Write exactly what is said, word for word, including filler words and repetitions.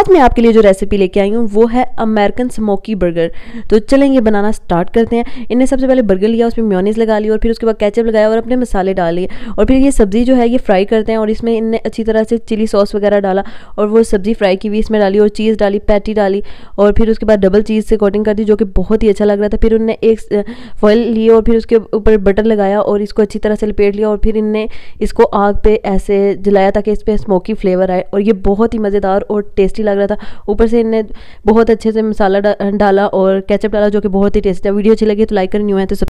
आज मैं आपके लिए जो रेसिपी लेके आई हूँ वो है अमेरिकन स्मोकी बर्गर। तो चलें ये बनाना स्टार्ट करते हैं। इन्हें सबसे पहले बर्गर लिया, उसमें मेयोनीज लगा ली और फिर उसके बाद केचप लगाया और अपने मसाले डाल लिए और फिर ये सब्ज़ी जो है ये फ्राई करते हैं और इसमें इनने अच्छी तरह से चिली सॉस वगैरह डाला और वो सब्ज़ी फ्राई की हुई इसमें डाली और चीज़ डाली, पैटी डाली और फिर उसके बाद डबल चीज़ से कोटिंग कर दी जो कि बहुत ही अच्छा लग रहा था। फिर उनने एक फॉइल ली और फिर उसके ऊपर बटर लगाया और इसको अच्छी तरह से लपेट लिया और फिर इनने इसको आग पे ऐसे जलाया ताकि इस पर स्मोकी फ्लेवर आए और ये बहुत ही मज़ेदार और टेस्टी लग रहा था। ऊपर से इनने बहुत अच्छे से मसाला डाला और केचप डाला जो कि बहुत ही टेस्टी था। वीडियो अच्छी लगी तो लाइक करनी हो है तो